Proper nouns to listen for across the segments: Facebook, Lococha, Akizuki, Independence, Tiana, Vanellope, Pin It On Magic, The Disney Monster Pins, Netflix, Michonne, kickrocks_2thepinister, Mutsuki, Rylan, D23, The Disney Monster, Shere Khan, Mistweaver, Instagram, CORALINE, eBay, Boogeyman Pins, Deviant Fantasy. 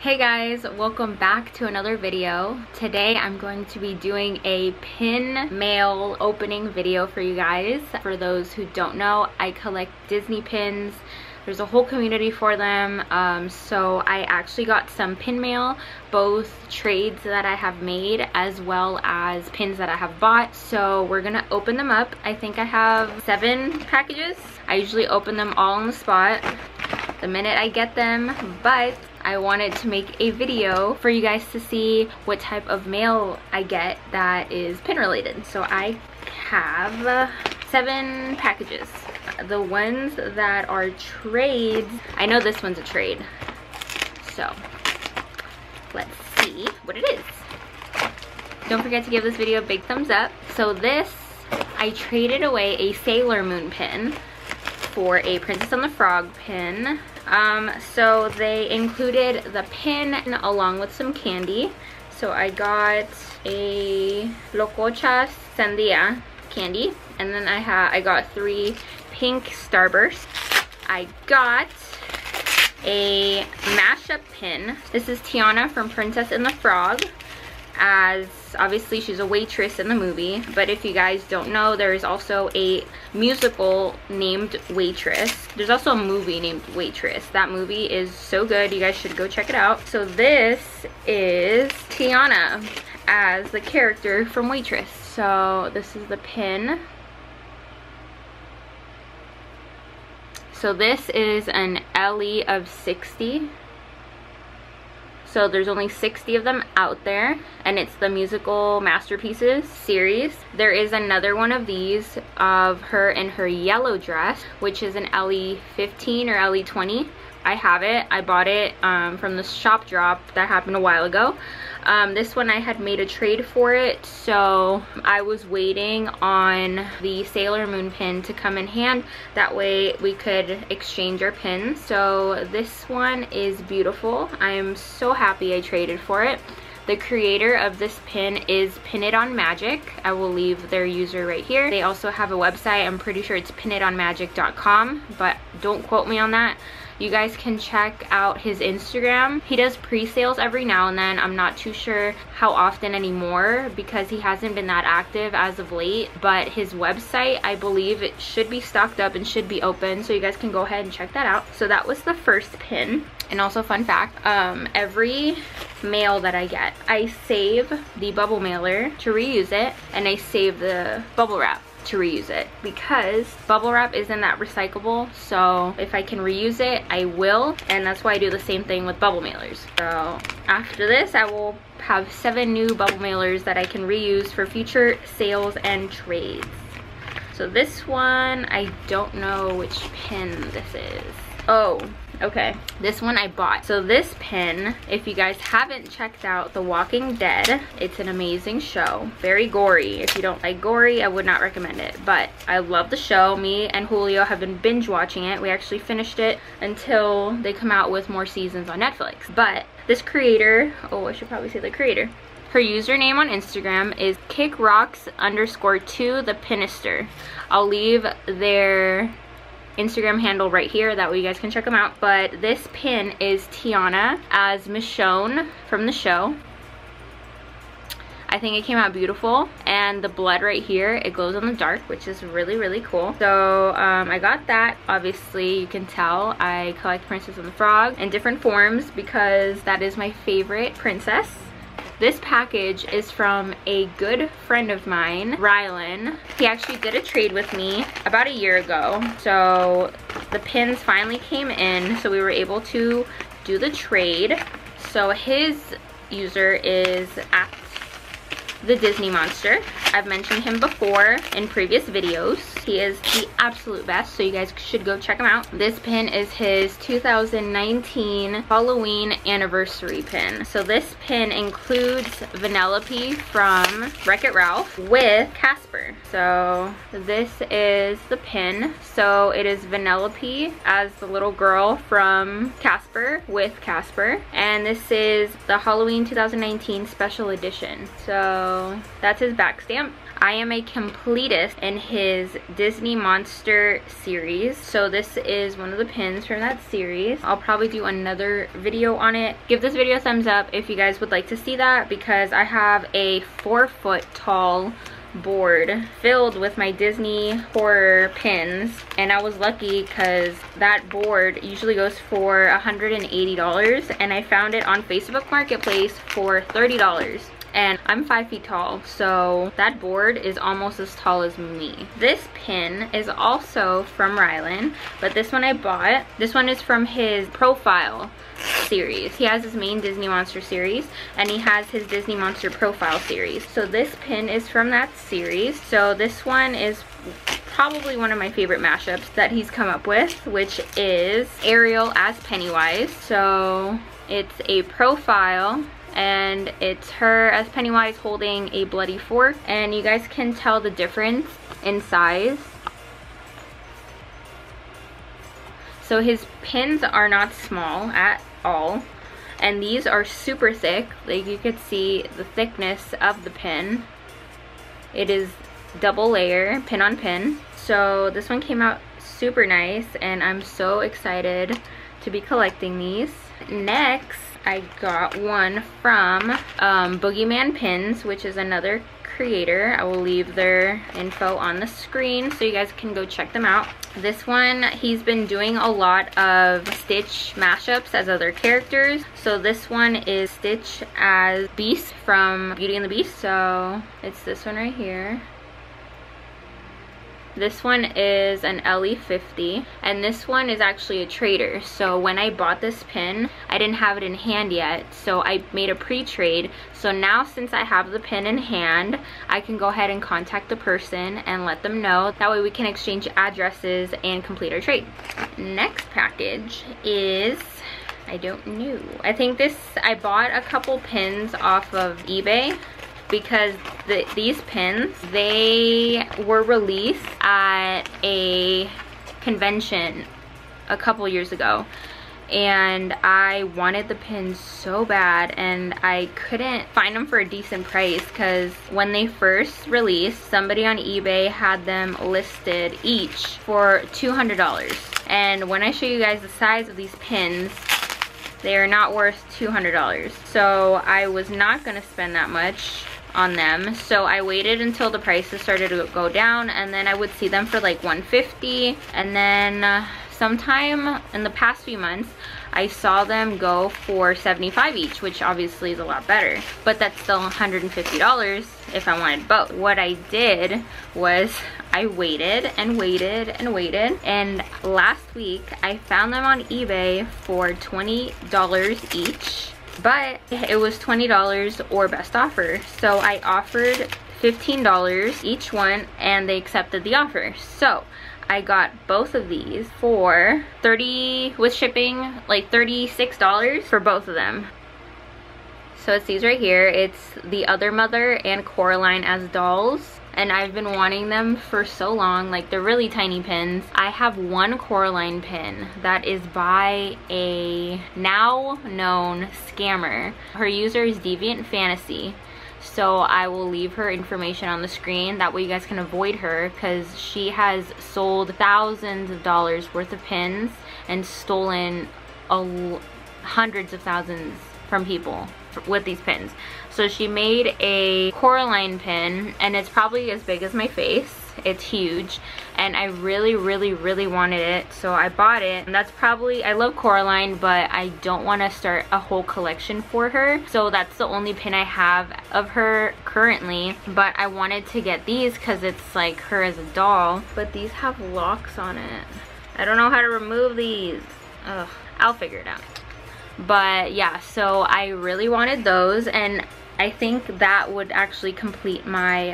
Hey guys, welcome back to another video. Today I'm going to be doing a pin mail opening video for you guys. For those who don't know, I collect Disney pins. There's a whole community for them. So I actually got some pin mail, both trades that I have made as well as pins that I have bought. So we're gonna open them up. I think I have 7 packages. I usually open them all on the spot the minute I get them, but I wanted to make a video for you guys to see what type of mail I get that is pin related. So I have 7 packages. The ones that are trades, I know this one's a trade. So let's see what it is. Don't forget to give this video a big thumbs up. So this, I traded away a Sailor Moon pin for a Princess and the Frog pin. So they included the pin along with some candy. So I got a Lococha Sandia candy, and then I got 3 pink Starbursts. I got a mashup pin. This is Tiana from Princess and the Frog, as obviously she's a waitress in the movie, but if you guys don't know, there is also a musical named Waitress. There's also a movie named Waitress. That movie is so good, you guys should go check it out. So this is Tiana as the character from Waitress. So this is the pin. So this is an LE of 60. So there's only 60 of them out there, and it's the musical masterpieces series. There is another one of these of her in her yellow dress, which is an LE 15 or LE 20. I have it. I bought it from the shop drop that happened a while ago. This one I had made a trade for it, so I was waiting on the Sailor Moon pin to come in hand. That way we could exchange our pins. So this one is beautiful. I am so happy I traded for it. The creator of this pin is Pin It On Magic. I will leave their user right here. They also have a website. I'm pretty sure it's pinitonmagic.com, but don't quote me on that. You guys can check out his Instagram. He does pre-sales every now and then. I'm not too sure how often anymore because he hasn't been that active as of late, but his website, I believe it should be stocked up and should be open, so you guys can go ahead and check that out. So that was the first pin. And also, fun fact, every mail that I get, I save the bubble mailer to reuse it, and I save the bubble wrap to reuse it, because bubble wrap isn't that recyclable, so if I can reuse it, I will, and that's why I do the same thing with bubble mailers. So after this, I will have 7 new bubble mailers that I can reuse for future sales and trades. So this one, I don't know which pin this is. Oh, okay, this one I bought. So this pin, if you guys haven't checked out The Walking Dead, it's an amazing show. Very gory. If you don't like gory, I would not recommend it, but I love the show. Me and Julio have been binge watching it. We actually finished it until they come out with more seasons on Netflix. But this creator, oh, I should probably say the creator. Her username on Instagram is kickrocks_2thepinister. I'll leave their Instagram handle right here, that way you guys can check them out. But this pin is Tiana as Michonne from the show. I think it came out beautiful, and the blood right here, it glows in the dark, which is really, really cool. So I got that. Obviously, you can tell I collect Princess and the Frog in different forms because that is my favorite princess. This package is from a good friend of mine, Rylan. He actually did a trade with me about a year ago. So the pins finally came in, so we were able to do the trade. So his user is at The Disney Monster. I've mentioned him before in previous videos. He is the absolute best, so you guys should go check him out. This pin is his 2019 Halloween anniversary pin. So this pin includes Vanellope from Wreck-It Ralph with Casper. So this is the pin. So it is Vanellope as the little girl from Casper with Casper. And this is the Halloween 2019 special edition. So So that's his back stamp. I am a completist in his Disney Monster series. So this is one of the pins from that series. I'll probably do another video on it. Give this video a thumbs up if you guys would like to see that, because I have a 4-foot tall board filled with my Disney horror pins, and I was lucky because that board usually goes for $180 and I found it on Facebook Marketplace for $30. And I'm 5 feet tall, so that board is almost as tall as me. This pin is also from Rylan, but this one I bought. This one is from his profile series. He has his main Disney Monster series, and he has his Disney Monster profile series. So this pin is from that series. So this one is probably one of my favorite mashups that he's come up with, which is Ariel as Pennywise. So it's a profile, and it's her as Pennywise holding a bloody fork, and you guys can tell the difference in size. So his pins are not small at all, and these are super thick. Like, you could see the thickness of the pin. It is double layer, pin on pin. So this one came out super nice, and I'm so excited to be collecting these. Next, I got one from Boogeyman Pins, which is another creator. I will leave their info on the screen so you guys can go check them out. This one, he's been doing a lot of Stitch mashups as other characters. So this one is Stitch as Beast from Beauty and the Beast. So it's this one right here. This one is an LE50, and this one is actually a trader. So when I bought this pin, I didn't have it in hand yet, so I made a pre-trade. So now, since I have the pin in hand, I can go ahead and contact the person and let them know. That way we can exchange addresses and complete our trade. Next package is, I don't know. I think this, I bought a couple pins off of eBay, because these pins, they were released at a convention a couple years ago, and I wanted the pins so bad, and I couldn't find them for a decent price, because when they first released, somebody on eBay had them listed each for $200, and when I show you guys the size of these pins, they are not worth $200, so I was not going to spend that much on them. So I waited until the prices started to go down, and then I would see them for like $150, and then sometime in the past few months I saw them go for $75 each, which obviously is a lot better, but that's still $150 if I wanted both. What I did was I waited and waited and waited, and last week I found them on eBay for $20 each, but it was $20 or best offer. So I offered $15 each one, and they accepted the offer. So I got both of these for $30 with shipping, like $36 for both of them. So it's these right here. It's The Other Mother and Coraline as dolls, and I've been wanting them for so long. Like, they're really tiny pins. I have one Coraline pin that is by a now known scammer. Her user is Deviant Fantasy. So I will leave her information on the screen. That way you guys can avoid her, because she has sold thousands of dollars worth of pins and stolen hundreds of thousands from people with these pins. So she made a Coraline pin, and it's probably as big as my face. It's huge, and I really, really, really wanted it, so I bought it. And that's probably, I love Coraline, but I don't want to start a whole collection for her, so that's the only pin I have of her currently. But I wanted to get these because it's like her as a doll, but these have locks on it. I don't know how to remove these. Ugh, I'll figure it out. But yeah, so I really wanted those, and I think that would actually complete my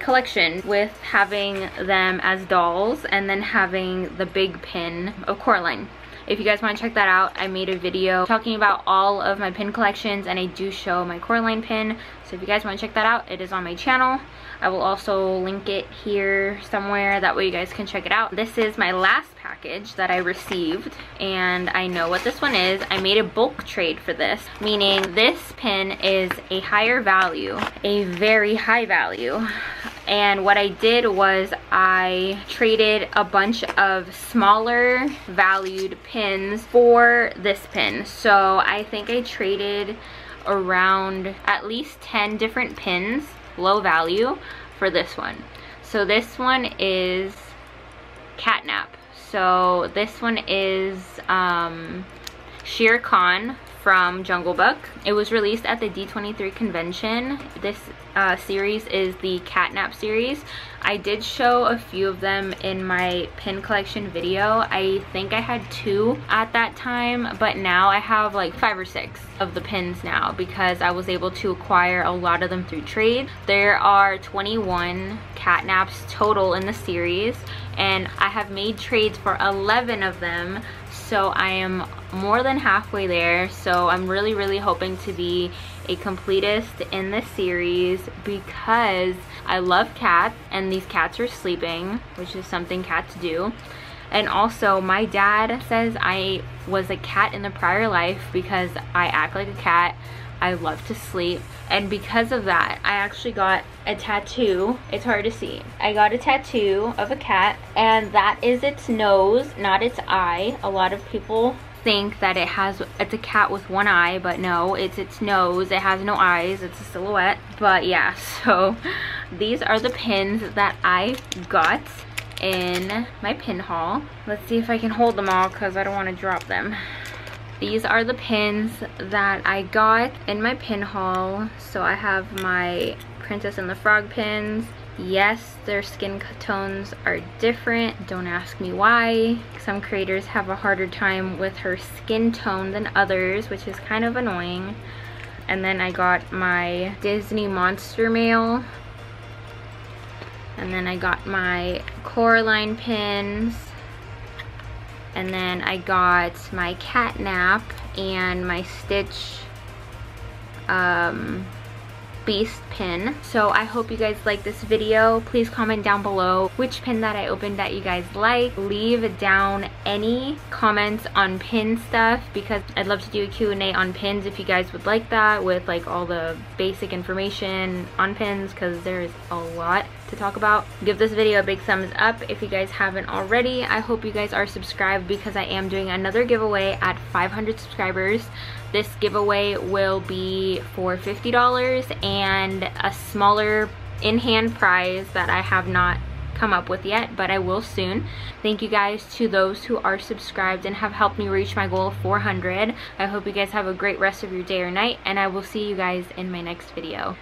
collection, with having them as dolls and then having the big pin of Coraline. If you guys want to check that out, I made a video talking about all of my pin collections, and I do show my Coraline pin. So if you guys want to check that out, it is on my channel. I will also link it here somewhere, that way you guys can check it out. This is my last package that I received, and I know what this one is. I made a bulk trade for this, meaning this pin is a higher value, a very high value. And what I did was I traded a bunch of smaller valued pins for this pin. So I think I traded around at least 10 different pins, low value, for this one. So this one is Catnap. So this one is Shere Khan from Jungle Book. It was released at the D23 convention. This series is the Catnap series. I did show a few of them in my pin collection video. I think I had 2 at that time, but now I have like 5 or 6 of the pins now, because I was able to acquire a lot of them through trade. There are 21 Catnaps total in the series, and I have made trades for 11 of them. So I am more than halfway there, so I'm really hoping to be a completist in this series, because I love cats, and these cats are sleeping, which is something cats do. And also, my dad says I was a cat in the prior life because I act like a cat. I love to sleep, and because of that, I actually got a tattoo. It's hard to see. I got a tattoo of a cat, and that is its nose, not its eye. A lot of people think that it's a cat with one eye, but no, it's its nose. It has no eyes. It's a silhouette. But yeah, so these are the pins that I got in my pin haul. Let's see if I can hold them all, because I don't want to drop them. These are the pins that I got in my pin haul. So I have my Princess and the Frog pins. Yes, their skin tones are different. Don't ask me why. Some creators have a harder time with her skin tone than others, which is kind of annoying. And then I got my Disney Monster mail. And then I got my Coraline pins. And then I got my Catnap and my Stitch Beast pin. So I hope you guys like this video. Please comment down below which pin that I opened that you guys like. Leave down any comments on pin stuff, because I'd love to do a Q&A on pins if you guys would like that, with like all the basic information on pins, because there is a lot to talk about. Give this video a big thumbs up if you guys haven't already. I hope you guys are subscribed, because I am doing another giveaway at 500 subscribers. This giveaway will be for $50 and a smaller in-hand prize that I have not come up with yet, but I will soon. Thank you guys to those who are subscribed and have helped me reach my goal of 400. I hope you guys have a great rest of your day or night, and I will see you guys in my next video.